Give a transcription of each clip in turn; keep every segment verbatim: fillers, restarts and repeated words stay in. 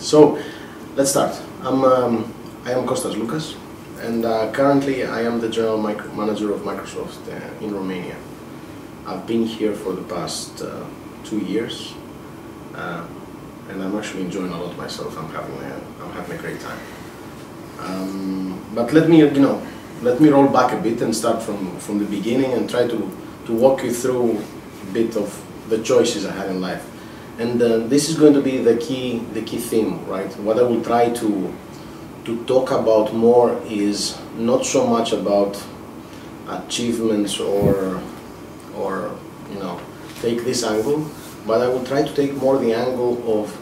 So let's start. I'm, um, I am Kosta Loukas, and uh, currently I am the General Micro Manager of Microsoft uh, in Romania. I've been here for the past uh, two years, uh, and I'm actually enjoying a lot myself. I'm having a, I'm having a great time. Um, but let me, you know, let me roll back a bit and start from, from the beginning and try to, to walk you through a bit of the choices I had in life. And uh, this is going to be the key, the key theme, right? What I will try to, to talk about more is not so much about achievements or, or, you know, take this angle, but I will try to take more the angle of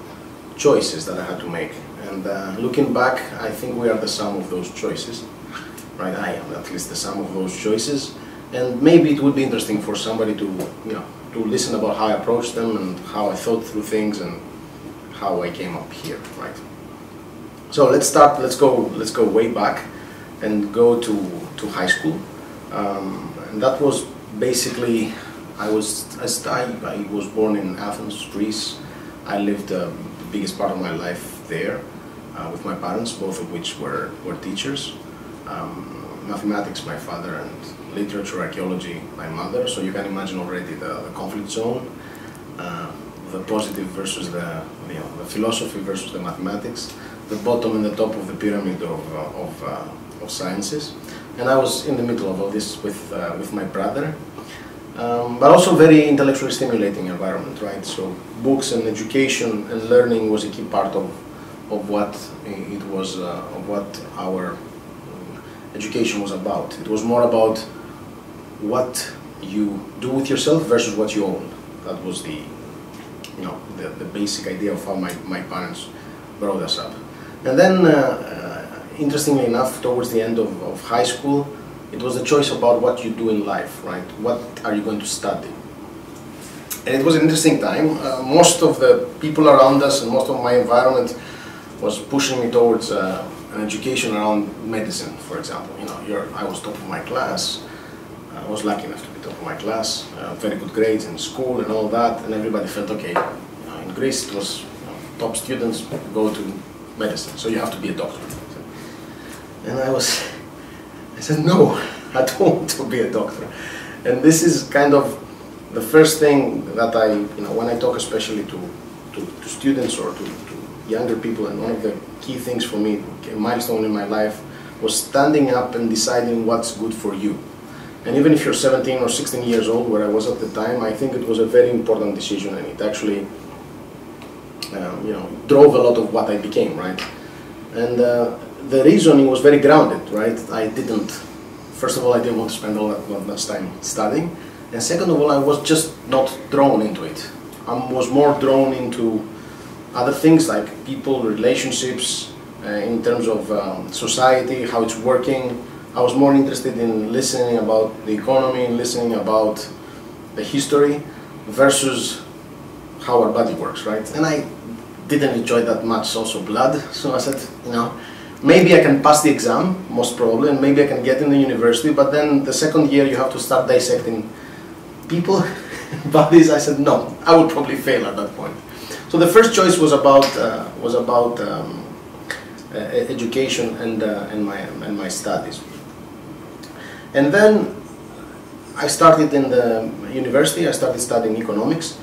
choices that I had to make. And uh, looking back, I think we are the sum of those choices, right? I am at least the sum of those choices, and maybe it would be interesting for somebody to, you know, to listen about how I approached them and how I thought through things and how I came up here, right? So let's start. Let's go. Let's go way back and go to to high school, um, and that was basically I was I, I was born in Athens, Greece. I lived uh, the biggest part of my life there. Uh, with my parents, both of which were, were teachers. Um, mathematics, my father, and literature, archaeology, my mother. So you can imagine already the, the conflict zone, uh, the positive versus the, you know, the philosophy versus the mathematics, the bottom and the top of the pyramid of, uh, of, uh, of sciences. And I was in the middle of all this with, uh, with my brother. Um, but also very intellectually stimulating environment, right? So books and education and learning was a key part of of what it was, uh, of what our education was about. It was more about what you do with yourself versus what you own. That was the, you know, the, the basic idea of how my, my parents brought us up. And then, uh, uh, interestingly enough, towards the end of, of high school, it was a choice about what you do in life, right? What are you going to study? And it was an interesting time. Uh, most of the people around us and most of my environment was pushing me towards uh, an education around medicine, for example. You know, you're, I was top of my class. I was lucky enough to be top of my class, uh, very good grades in school and all that. And everybody felt okay. You know, in Greece, it was, you know, top students go to medicine, so you have to be a doctor. And I was, I said, no, I don't want to be a doctor. And this is kind of the first thing that I, you know, when I talk especially to, to, to students or to, to younger people, and one of the key things for me, a milestone in my life, was standing up and deciding what's good for you. And even if you're seventeen or sixteen years old, where I was at the time, I think it was a very important decision, and it actually, um, you know, drove a lot of what I became, right? And uh, the reasoning was very grounded, right? I didn't, first of all, I didn't want to spend all that much time studying, and second of all, I was just not drawn into it. I was more drawn into other things like people, relationships, uh, in terms of um, society, how it's working. I was more interested in listening about the economy, listening about the history versus how our body works, right? And I didn't enjoy that much also blood, so I said, you know, maybe I can pass the exam, most probably, and maybe I can get in the university, but then the second year you have to start dissecting people, bodies. I said, no, I would probably fail at that point. So the first choice was about uh, was about um, uh, education and uh, and my and my studies. And then I started in the university. I started studying economics,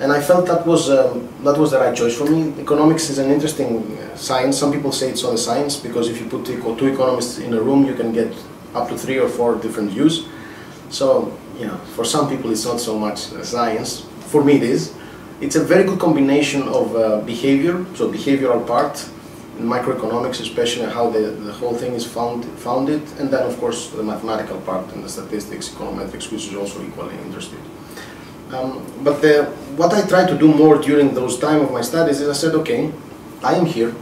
and I felt that was um, that was the right choice for me. Economics is an interesting science. Some people say it's not a science because if you put two economists in a room, you can get up to three or four different views. So you know, for some people, it's not so much a science. For me, it is. It's a very good combination of uh, behavior, so behavioral part, in microeconomics especially, how the, the whole thing is found, founded, and then of course the mathematical part and the statistics, econometrics, which is also equally interesting. Um, but the, what I tried to do more during those time of my studies is I said, okay, I am here,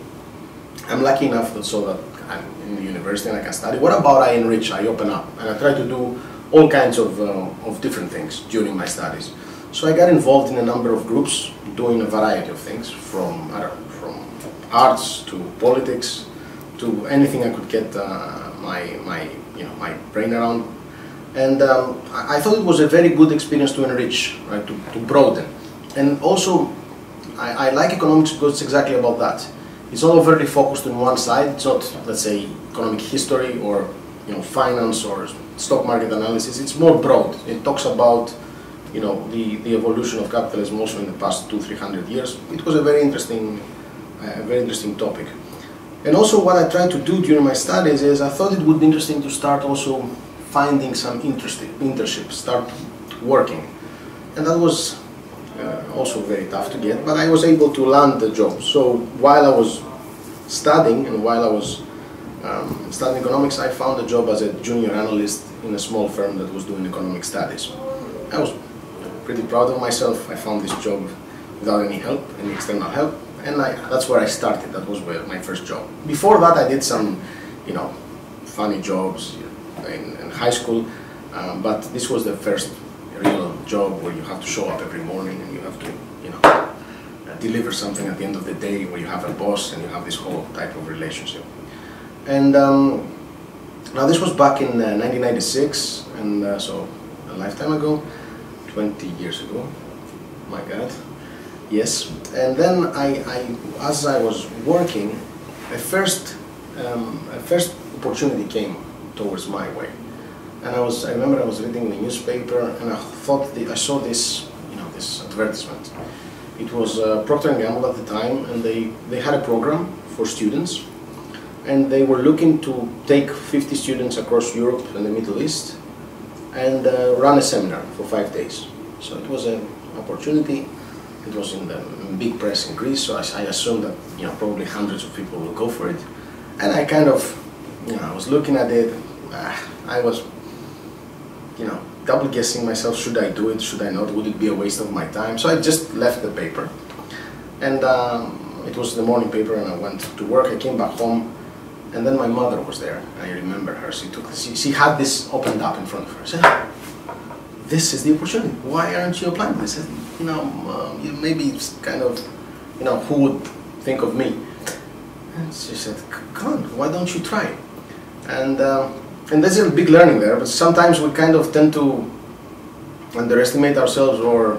I'm lucky enough that, so that I'm in the university and I can study. What about I enrich, I open up, and I try to do all kinds of, uh, of different things during my studies. So I got involved in a number of groups doing a variety of things, from, I don't know, from arts to politics to anything I could get uh, my, my, you know, my brain around. And um, I thought it was a very good experience to enrich, right, to, to broaden. And also I, I like economics because it's exactly about that. It's not overly focused on one side. It's not, let's say, economic history or you know finance or stock market analysis. It's more broad. It talks about you know the the evolution of capitalism also in the past two three hundred years. It was a very interesting, uh, very interesting topic. And also, what I tried to do during my studies is I thought it would be interesting to start also finding some interesting internships, start working, and that was. Uh, also very tough to get, but I was able to land the job. So while I was studying and while I was um, studying economics, I found a job as a junior analyst in a small firm that was doing economic studies. I was pretty proud of myself. I found this job without any help, any external help, and I, that's where I started. That was where my first job. Before that, I did some, you know, funny jobs in, in high school, um, but this was the first real job where you have to show up every morning and you have to, you know, uh, deliver something at the end of the day, where you have a boss and you have this whole type of relationship. And um, now this was back in uh, nineteen ninety-six, and uh, so a lifetime ago, twenty years ago. My God, yes. And then I, I as I was working, a first, um, a first opportunity came towards my way. And I was—I remember I was reading the newspaper, and I thought the, I saw this, you know, this advertisement. It was uh, Procter and Gamble at the time, and they they had a program for students, and they were looking to take fifty students across Europe and the Middle East, and uh, run a seminar for five days. So it was an opportunity. It was in the big press in Greece, so I, I assumed that you know probably hundreds of people will go for it. And I kind of, you know, I was looking at it. Uh, I was. You know, double guessing myself, should I do it, should I not, would it be a waste of my time? So I just left the paper. And um, it was the morning paper and I went to work, I came back home, and then my mother was there. I remember her, she took, she, she had this opened up in front of her. I said, this is the opportunity, why aren't you applying? I said, you know, um, maybe it's kind of, you know, who would think of me? And she said, come on, why don't you try? And. Uh, And there's a big learning there, but sometimes we kind of tend to underestimate ourselves, or,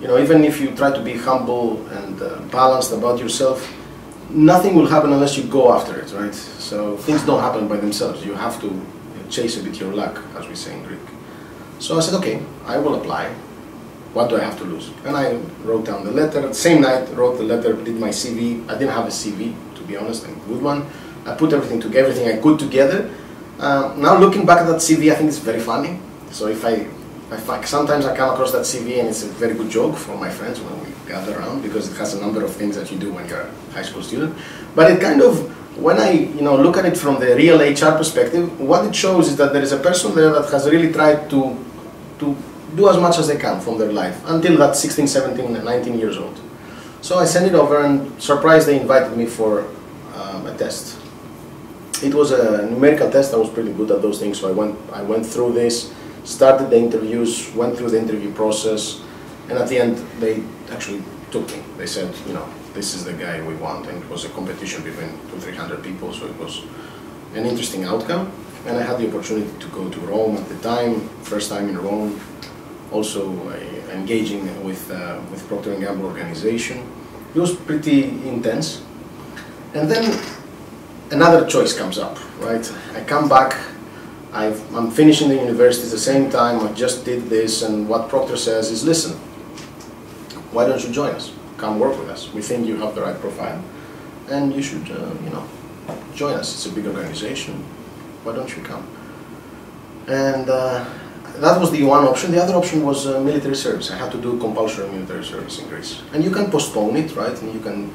you know, even if you try to be humble and uh, balanced about yourself, nothing will happen unless you go after it, right? So things don't happen by themselves. You have to chase a bit your luck, as we say in Greek. So I said, okay, I will apply. What do I have to lose? And I wrote down the letter. The same night, wrote the letter, did my C V. I didn't have a C V, to be honest, a good one. I put everything together, everything I could together. Uh, now looking back at that C V, I think it's very funny. So if I, if I, sometimes I come across that C V and it's a very good joke for my friends when we gather around, because it has a number of things that you do when you're a high school student. But it kind of, when I you know look at it from the real H R perspective, what it shows is that there is a person there that has really tried to, to do as much as they can from their life until that sixteen, seventeen, nineteen years old. So I sent it over, and surprised they invited me for um, a test. It was a numerical test. I was pretty good at those things, so I went, I went through this, started the interviews, went through the interview process, and at the end they actually took me. They said, you know, this is the guy we want, and it was a competition between two, three hundred people, so it was an interesting outcome. And I had the opportunity to go to Rome at the time, first time in Rome, also uh, engaging with, uh, with Procter and Gamble organization. It was pretty intense. And then another choice comes up, right? I come back, I've, I'm finishing the university at the same time, I just did this, and what Procter says is, listen, why don't you join us? Come work with us. We think you have the right profile, and you should, uh, you know, join us. It's a big organization. Why don't you come? And uh, that was the one option. The other option was uh, military service. I had to do compulsory military service in Greece. And you can postpone it, right? And you can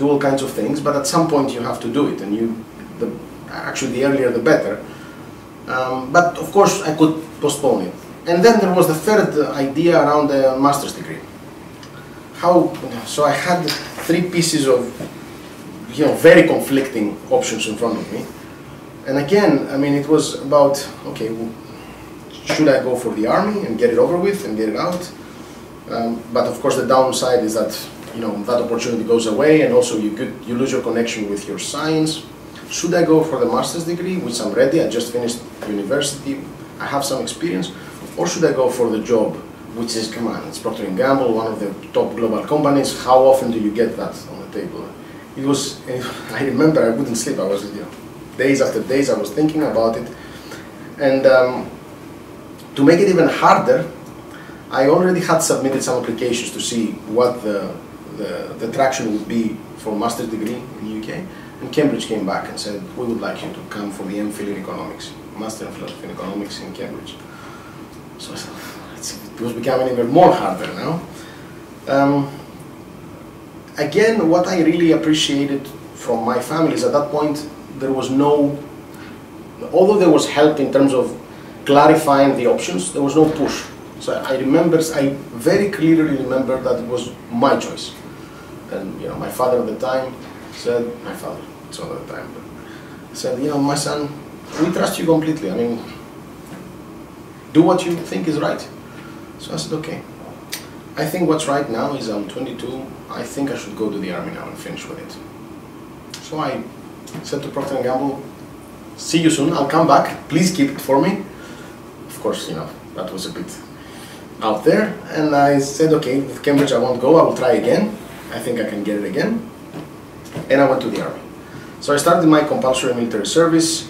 do all kinds of things, but at some point you have to do it, and you, the, actually the earlier the better. Um, but of course I could postpone it. And then there was the third idea around the master's degree. How, so I had three pieces of, you know, very conflicting options in front of me. And again, I mean, it was about, okay, well, should I go for the army and get it over with and get it out? Um, but of course the downside is that you know, that opportunity goes away, and also you, could, you lose your connection with your science. Should I go for the master's degree, which I'm ready, I just finished university, I have some experience, or should I go for the job, which is, come on, it's Procter and Gamble, one of the top global companies, how often do you get that on the table? it was, I remember I wouldn't sleep, I was, you know, days after days I was thinking about it. And um, to make it even harder, I already had submitted some applications to see what the, the, the traction would be for a master's degree in the U K. And Cambridge came back and said, we would like you to come for the MPhil in economics, Master in Philosophy in Economics in Cambridge. So it's, it was becoming even more harder now. Um, again, what I really appreciated from my family is at that point, there was no, although there was help in terms of clarifying the options, there was no push. So I remember, I very clearly remember that it was my choice. And you know, my father at the time said, my father, it's all the time, but said, you know, my son, we trust you completely. I mean, do what you think is right. So I said, okay. I think what's right now is I'm twenty-two. I think I should go to the army now and finish with it. So I said to Procter and Gamble, see you soon. I'll come back. Please keep it for me. Of course, you know, that was a bit out there. And I said, okay, with Cambridge I won't go. I will try again. I think I can get it again. And I went to the army. So I started my compulsory military service.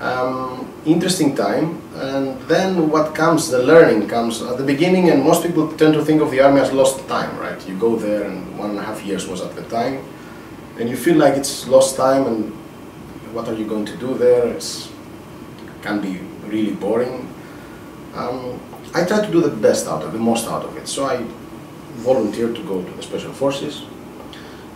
Um, interesting time, and then what comes, the learning comes at the beginning, and most people tend to think of the army as lost time, right? You go there and one and a half years was at the time, and you feel like it's lost time, and what are you going to do there? It's, it can be really boring. Um, I tried to do the best out of it, the most out of it, so I volunteered to go to the Special Forces.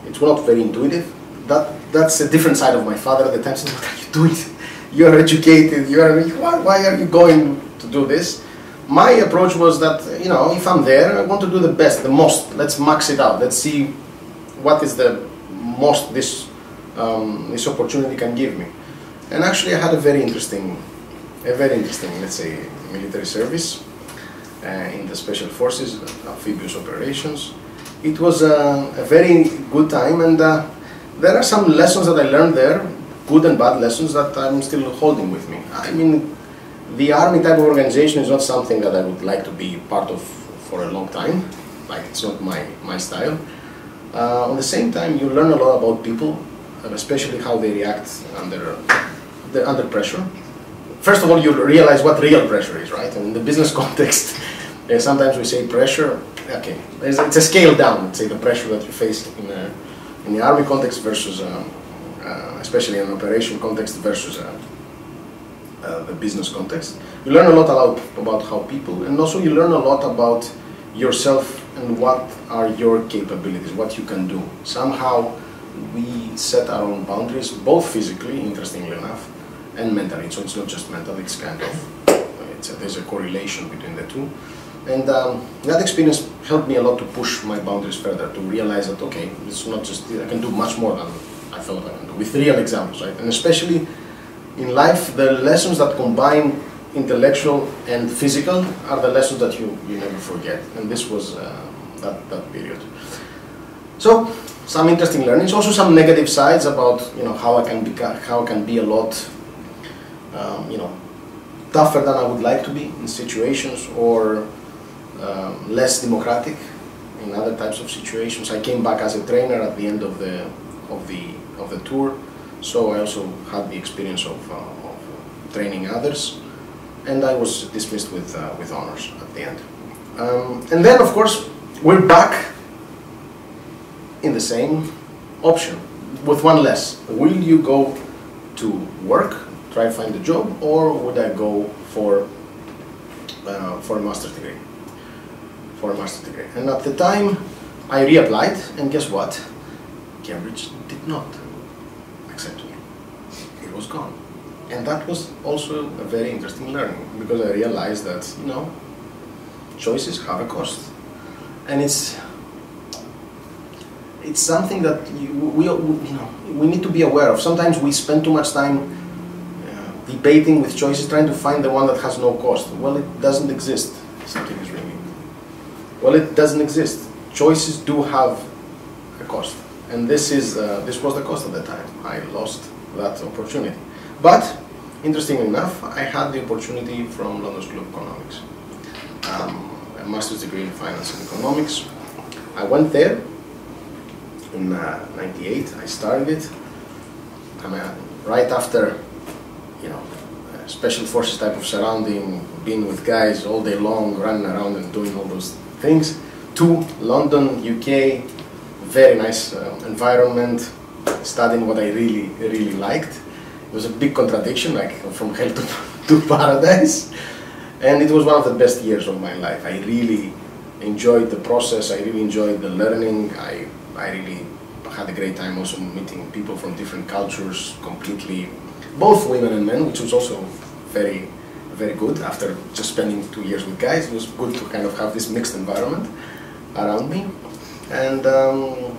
It's not very intuitive. That, that's a different side of my father at the time, said, what are you doing? You are educated, you are, why, why are you going to do this? My approach was that, you know, if I'm there, I want to do the best, the most. Let's max it out. Let's see what is the most this, um, this opportunity can give me. And actually I had a very interesting, a very interesting, let's say, military service uh, in the Special Forces, amphibious operations. It was uh, a very good time, and uh, there are some lessons that I learned there. Good and bad lessons that I'm still holding with me. I mean, the army type of organization is not something that I would like to be part of for a long time. Like, it's not my, my style. Uh, on the same time, you learn a lot about people, and especially how they react under, the, under pressure. First of all, you realize what real pressure is, right? And in the business context, sometimes we say pressure, okay, it's a scale down, let's say, the pressure that you face in, a, in the army context versus um, Uh, especially in an operation context versus uh, uh, the business context. You learn a lot about, about how people, and also you learn a lot about yourself and what are your capabilities, what you can do. Somehow we set our own boundaries, both physically, interestingly enough, and mentally. So it's not just mental, it's kind of, it's a, there's a correlation between the two. And um, that experience helped me a lot to push my boundaries further, to realize that, okay, it's not just, I can do much more than I thought I can do, with real examples, right? And especially in life, the lessons that combine intellectual and physical are the lessons that you, you never forget. And this was uh, that, that period. So, some interesting learnings, also some negative sides about, you know, how I can be, how I can be a lot, um, you know, tougher than I would like to be in situations, or um, less democratic in other types of situations. I came back as a trainer at the end of the of the of the tour, so I also had the experience of, uh, of training others, and I was dismissed with uh, with honors at the end. Um, and then, of course, we're back in the same option with one less. Will you go to work, try to find a job, or would I go for uh, for a master's degree? For a master's degree. And at the time, I reapplied, and guess what? Cambridge did not accept me. It was gone. And that was also a very interesting learning, because I realized that, you know, choices have a cost. And it's it's something that you, we, we, you know, we need to be aware of. Sometimes we spend too much time uh, debating with choices, trying to find the one that has no cost. Well, it doesn't exist. Something is ringing. Well, it doesn't exist. Choices do have a cost. And this is uh, this was the cost at the time. I lost that opportunity. But interestingly enough, I had the opportunity from London School of Economics, um, a master's degree in finance and economics. I went there, in uh, ninety-eight I started it. I mean, right after, you know, special forces type of surrounding, being with guys all day long, running around and doing all those things, to London, U K, very nice uh, environment, studying what I really, really liked. It was a big contradiction, like from hell to, to paradise, and it was one of the best years of my life. I really enjoyed the process, I really enjoyed the learning, I, I really had a great time also meeting people from different cultures, completely, both women and men, which was also very, very good. After just spending two years with guys, it was good to kind of have this mixed environment around me. And um,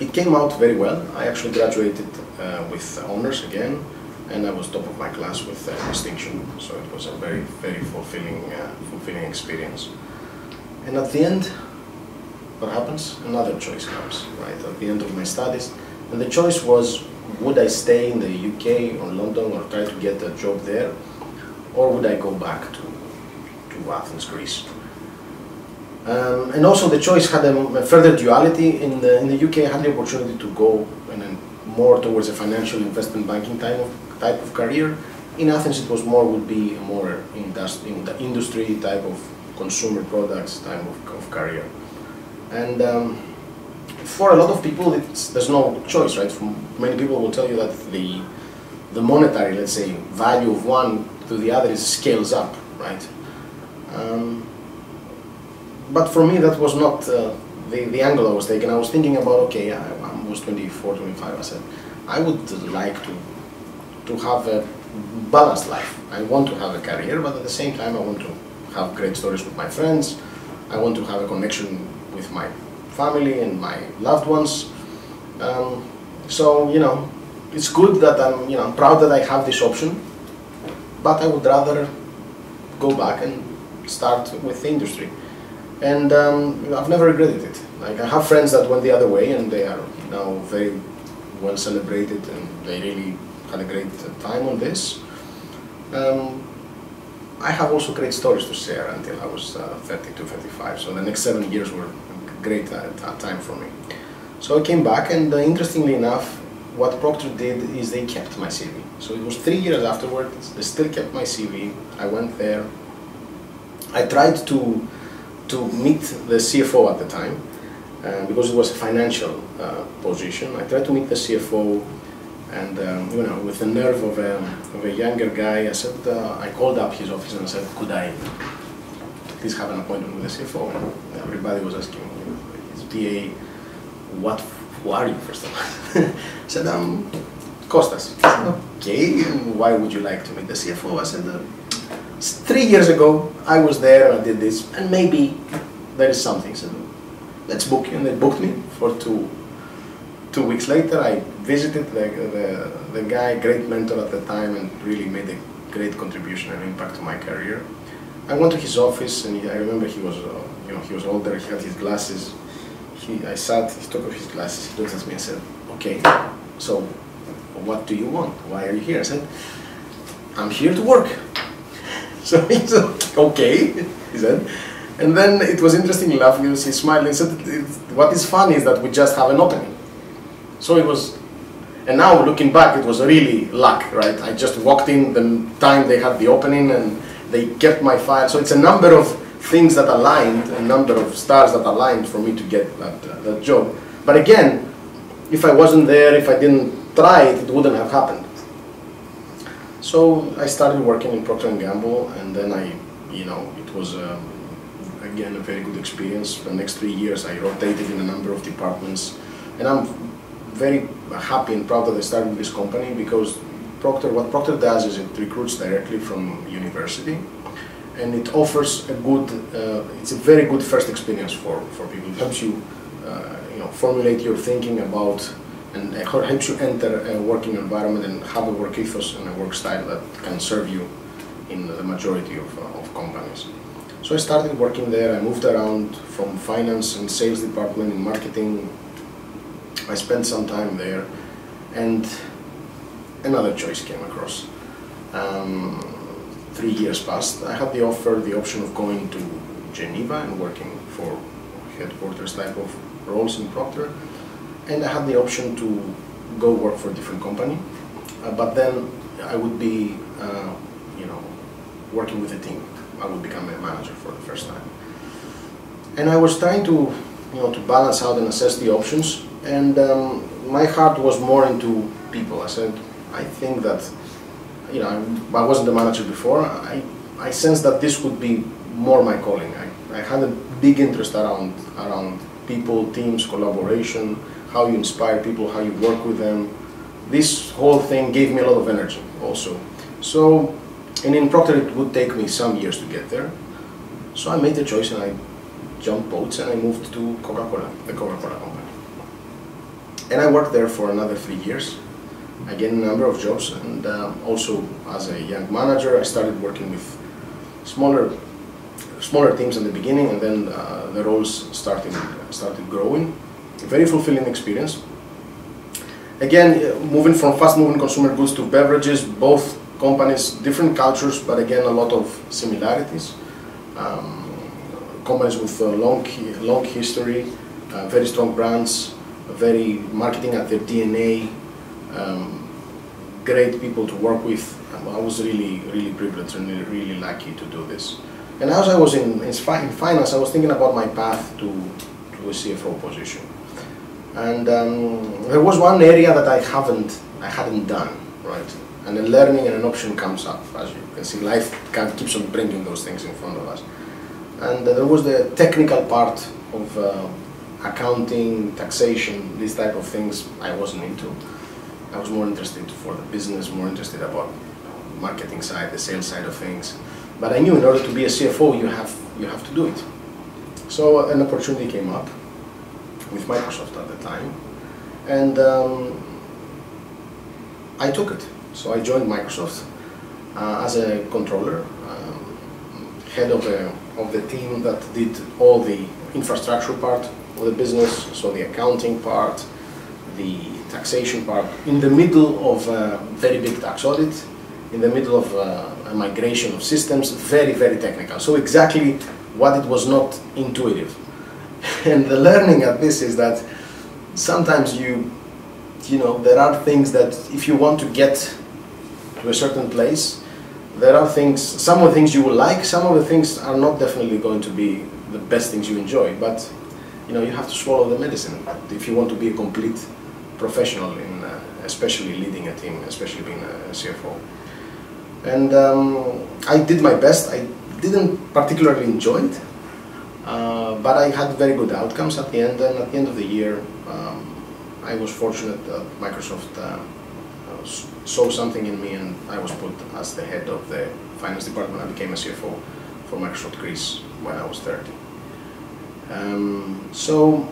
it came out very well. I actually graduated uh, with honors again, and I was top of my class with uh, distinction. So it was a very, very fulfilling, uh, fulfilling experience. And at the end, what happens? Another choice comes, right? At the end of my studies, and the choice was, would I stay in the U K or London or try to get a job there, or would I go back to, to Athens, Greece? Um, and also the choice had a, a further duality. In the, in the U K I had the opportunity to go in a, more towards a financial investment banking type of, type of career. In Athens it was more, would be more industry, industry type of consumer products type of, of career. And um, for a lot of people, it's, there's no choice, right? From many people will tell you that the the monetary, let's say, value of one to the other is scales up, right? Um, but for me, that was not uh, the the angle I was taking. I was thinking about, okay, I, I was twenty-four, twenty-five. I said, I would like to to have a balanced life. I want to have a career, but at the same time, I want to have great stories with my friends. I want to have a connection with my family and my loved ones. Um, so, you know, it's good that I'm, you know, I'm proud that I have this option, but I would rather go back and start with the industry. And um, I've never regretted it. Like, I have friends that went the other way and they are now very well celebrated and they really had a great time on this. Um, I have also great stories to share until I was uh, thirty-two, thirty-five, so the next seven years were great uh, time for me. So I came back, and uh, interestingly enough, what Procter did is they kept my C V. So it was three years afterwards, they still kept my C V. I went there. I tried to to meet the C F O at the time, uh, because it was a financial uh, position. I tried to meet the C F O, and um, you know, with the nerve of a, of a younger guy, I said, uh, I called up his office and I said, could I please have an appointment with the C F O? And everybody was asking his P A, what, who are you, first of all? I said, um, Kostas. I said, okay, why would you like to meet the C F O? I said, uh, three years ago, I was there, I did this, and maybe there is something. So let's book you. And they booked me for two, two weeks later. I visited the, the, the guy, great mentor at the time, and really made a great contribution and impact to my career. I went to his office, and I remember he was, uh, you know, he was older, he had his glasses. He, I sat, he took off his glasses, he looked at me and said, okay, so what do you want? Why are you here? I said, I'm here to work. So he said, okay, he said. And then it was interesting enough, he smiled and said, what is funny is that we just have an opening. So it was, and now looking back, it was really luck, right? I just walked in the time they had the opening and they kept my file. So it's a number of things that aligned, a number of stars that aligned for me to get that, uh, that job. But again, if I wasn't there, if I didn't try it, it wouldn't have happened. So I started working in Procter and Gamble, and then I, you know, it was um, again a very good experience. For the next three years I rotated in a number of departments, and I'm very happy and proud that I started this company, because Procter, what Procter does is it recruits directly from university. And it offers a good, uh, it's a very good first experience for, for people. It helps you, uh, you know, formulate your thinking about, and uh, helps you enter a working environment and have a work ethos and a work style that can serve you in the majority of, uh, of companies. So I started working there. I moved around from finance and sales department and marketing. I spent some time there, and another choice came across. Um, Three years passed. I had the offer, the option of going to Geneva and working for headquarters type of roles in Procter, and I had the option to go work for a different company, uh, but then I would be, uh, you know, working with a team. I would become a manager for the first time. And I was trying to, you know, to balance out and assess the options, and um, my heart was more into people. I said, I think that, you know, I wasn't a manager before. I, I sensed that this would be more my calling. I, I had a big interest around, around people, teams, collaboration, how you inspire people, how you work with them. This whole thing gave me a lot of energy also. So, and in Procter it would take me some years to get there. So I made the choice and I jumped boats and I moved to Coca-Cola, the Coca-Cola company. And I worked there for another three years. I gained a number of jobs, and um, also as a young manager I started working with smaller smaller teams in the beginning, and then uh, the roles started, started growing. A very fulfilling experience. Again, moving from fast-moving consumer goods to beverages, both companies, different cultures, but again a lot of similarities. Um, companies with a long, long history, uh, very strong brands, very marketing at their D N A, um, great people to work with. I was really, really privileged and really lucky to do this. And as I was in, in finance, I was thinking about my path to, to a C F O position. And um, there was one area that I haven't, I hadn't done, right? And a learning and an option comes up, as you can see. Life can, keeps on bringing those things in front of us. And uh, there was the technical part of uh, accounting, taxation, these type of things I wasn't into. I was more interested for the business, more interested about the marketing side, the sales side of things. But I knew in order to be a C F O, you have, you have to do it. So an opportunity came up with Microsoft at the time, and um, I took it. So I joined Microsoft uh, as a controller, um, head of, a, of the team that did all the infrastructure part of the business, so the accounting part, the taxation part, in the middle of a very big tax audit, in the middle of a, a migration of systems, very, very technical. So exactly what it was not intuitive. And the learning at this is that sometimes you, you know, there are things that if you want to get to a certain place, there are things, some of the things you will like, some of the things are not definitely going to be the best things you enjoy, but you know, you have to swallow the medicine if you want to be a complete professional in uh, especially leading a team, especially being a C F O. And um, I did my best. I didn't particularly enjoy it, uh, but I had very good outcomes at the end, and at the end of the year um, I was fortunate that Microsoft uh, saw something in me, and I was put as the head of the finance department. I became a C F O for Microsoft Greece when I was thirty. Um, so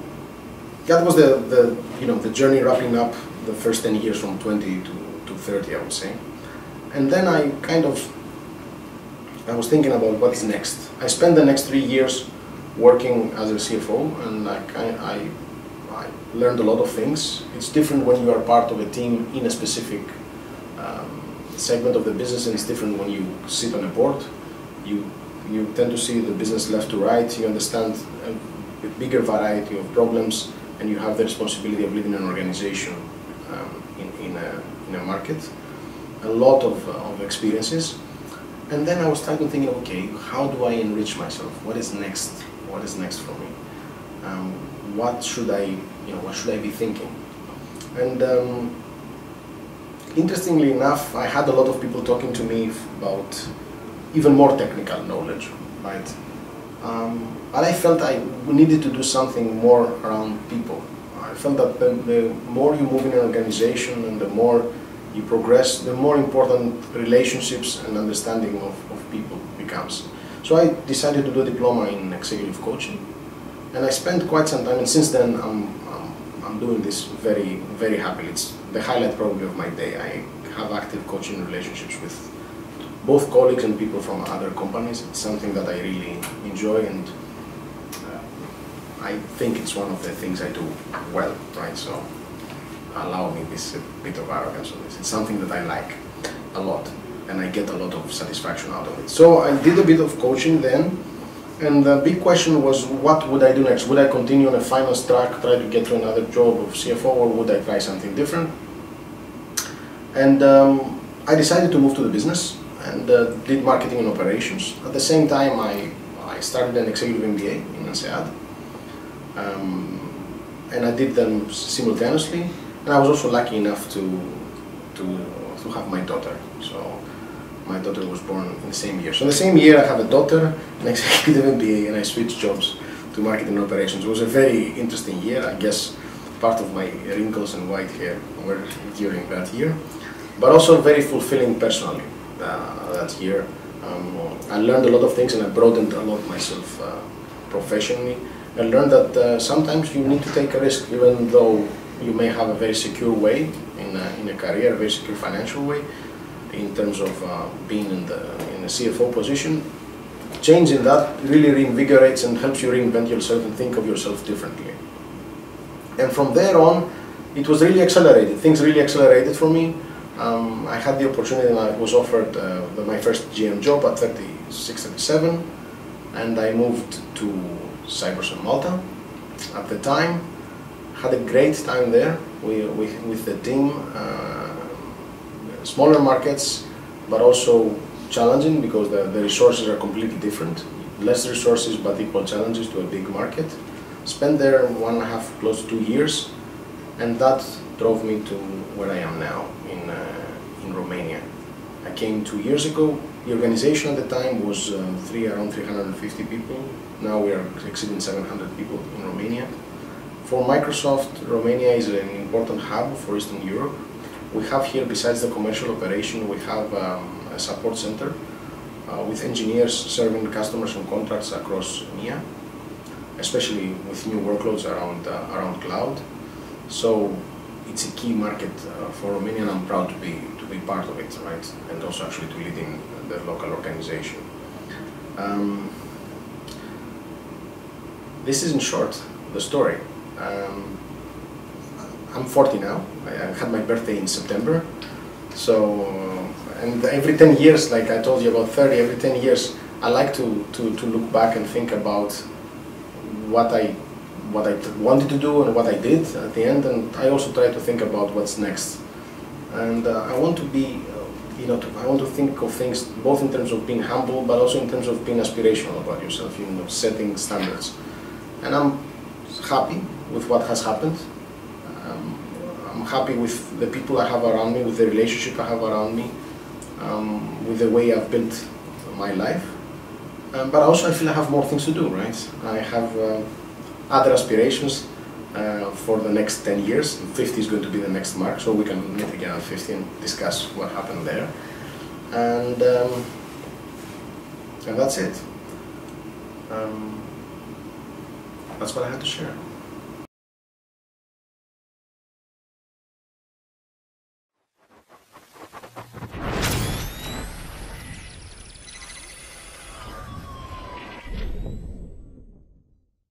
that was the, the, you know, the journey wrapping up the first ten years from twenty to, to thirty, I would say. And then I kind of, I was thinking about what is next. I spent the next three years working as a C F O, and I, I, I learned a lot of things. It's different when you are part of a team in a specific um, segment of the business, and it's different when you sit on a board. You, you tend to see the business left to right, you understand a, a bigger variety of problems, and you have the responsibility of leading an organization um, in, in, a, in a market. A lot of, uh, of experiences. And then I was starting to think, okay, how do I enrich myself? What is next? What is next for me? Um, what should I, you know, what should I be thinking? And um, interestingly enough, I had a lot of people talking to me about even more technical knowledge, right? Um, but I felt I needed to do something more around people. I felt that the, the more you move in an organization and the more you progress, the more important relationships and understanding of, of people becomes. So I decided to do a diploma in executive coaching, and I spent quite some time, and since then I'm, I'm, I'm doing this very, very happily. It's the highlight probably of my day. I have active coaching relationships with both colleagues and people from other companies. It's something that I really enjoy, and uh, I think it's one of the things I do well, right? So allow me this uh, bit of arrogance on this. It's something that I like a lot, and I get a lot of satisfaction out of it. So I did a bit of coaching then, And the big question was, what would I do next? Would I continue on a finance track, try to get to another job of C F O, or would I try something different? And um, I decided to move to the business and uh, did marketing and operations. At the same time, I, I started an executive M B A in INSEAD. Um, and I did them simultaneously. And I was also lucky enough to, to, to have my daughter. So my daughter was born in the same year. So in the same year, I have a daughter, an executive M B A, and I switched jobs to marketing and operations. It was a very interesting year. I guess part of my wrinkles and white hair were during that year, but also very fulfilling personally uh, that year. Um, I learned a lot of things and I broadened a lot myself uh, professionally. I learned that uh, sometimes you need to take a risk, even though you may have a very secure way in a, in a career, a very secure financial way, in terms of uh, being in the in a C F O position. Changing that really reinvigorates and helps you reinvent yourself and think of yourself differently. And from there on, it was really accelerated. Things really accelerated for me. Um, I had the opportunity, and I was offered uh, my first G M job at thirty-six, thirty-seven, and I moved to Cyprus and Malta at the time. Had a great time there we, we, with the team. Uh, smaller markets, but also challenging because the, the resources are completely different. Less resources, but equal challenges to a big market. Spent there one and a half, close to two years, and that drove me to where I am now in, uh, in Romania. I came two years ago. The organization at the time was um, three, around three hundred fifty people. Now we are exceeding seven hundred people in Romania. For Microsoft, Romania is an important hub for Eastern Europe. We have here, besides the commercial operation, we have um, a support center uh, with engineers serving customers and contracts across E M E A, especially with new workloads around, uh, around cloud. So it's a key market uh, for Romania, and I'm proud to be, to be part of it, right? And also actually to lead in the local organization. Um, this is in short the story. Um, I'm forty now. I, I had my birthday in September, so uh, and every ten years, like I told you about thirty, every ten years I like to, to, to look back and think about what I what I wanted to do and what I did at the end, and I also try to think about what's next. And uh, I want to be, uh, you know, to, I want to think of things both in terms of being humble, but also in terms of being aspirational about yourself, you know, setting standards. And I'm happy with what has happened. I'm happy with the people I have around me, with the relationship I have around me, um, with the way I've built my life. Um, but also I feel I have more things to do, right? I have uh, other aspirations uh, for the next ten years. fifty is going to be the next mark, so we can meet again at fifty and discuss what happened there. And, um, and that's it. Um, that's what I had to share.